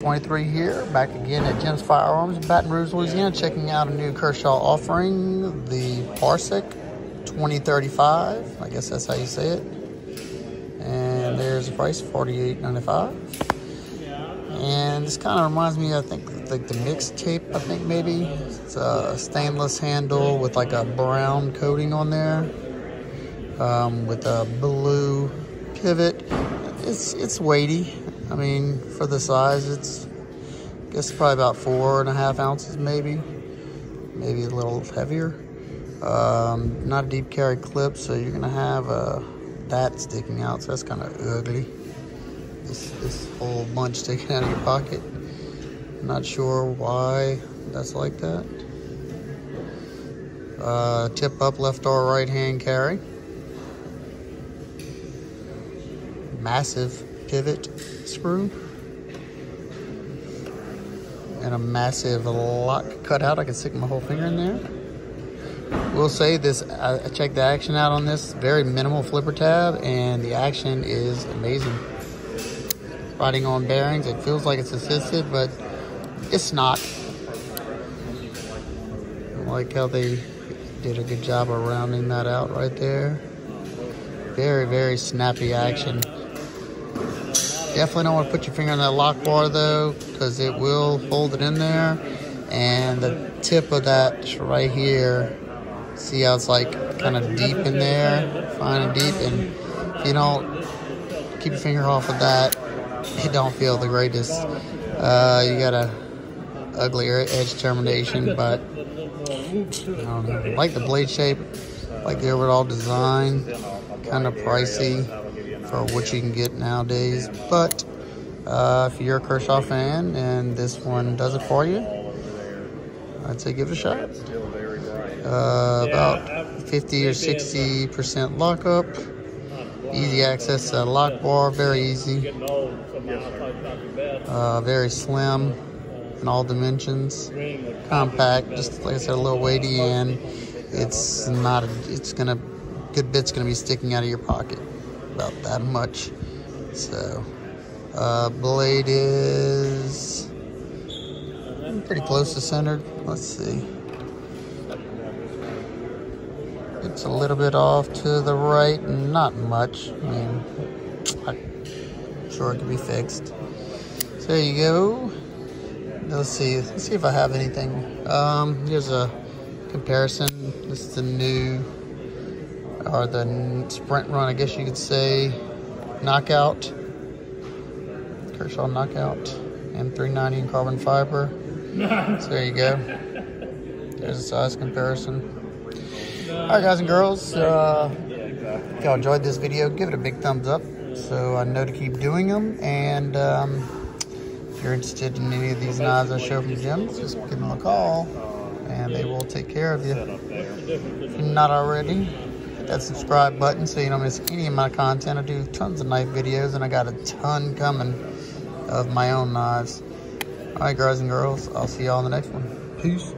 23 here, back again at Jim's Firearms, Baton Rouge, Louisiana, checking out a new Kershaw offering, the Parsec 2035. I guess that's how you say it. And there's the price, $48.95. And this kind of reminds me, I think, like the mixtape. I think maybe it's a stainless handle with like a brown coating on there, with a blue pivot. It's weighty. I mean, for the size, I guess probably about 4.5 ounces, maybe a little heavier. Not a deep carry clip, so you're gonna have that sticking out, so that's kind of ugly. This whole bunch sticking out of your pocket. I'm not sure why that's like that. Tip up, left or right hand carry. Massive pivot screw and a massive lock cutout. I can stick my whole finger in there. We'll say this, I checked the action out on this. Very minimal flipper tab, and the action is amazing. Riding on bearings, it feels like it's assisted, but it's not. I like how they did a good job of rounding that out right there. Very, very snappy action. Definitely don't want to put your finger in that lock bar though, because it will hold it in there. And the tip of that right here, see how it's like kind of deep in there, fine and deep. And if you don't keep your finger off of that, it don't feel the greatest. You got a uglier edge termination, but I don't know. I like the blade shape, I like the overall design. Kind of pricey for what you can get nowadays, but if you're a Kershaw fan and this one does it for you, I'd say give it a shot. About 50 or 60% lockup, easy access to lock bar, very easy, very slim in all dimensions, compact, just like I said, a little weighty, and good bit's gonna be sticking out of your pocket, about that much. So, blade is pretty close to centered. Let's see. It's a little bit off to the right, not much. I mean, I'm sure it can be fixed. So there you go. Let's see if I have anything. Here's a comparison. This is the new, or the sprint run, I guess you could say, knockout, Kershaw knockout, M390 in carbon fiber. So there you go. There's a size comparison. All right, guys and girls, if y'all enjoyed this video, give it a big thumbs up so I know to keep doing them. And if you're interested in any of these knives I show from Jim's, just give them a call and they will take care of you. If you're not already, that subscribe button so you don't miss any of my content. I do tons of knife videos, and I got a ton coming of my own knives. All right, guys and girls, I'll see y'all in the next one. Peace.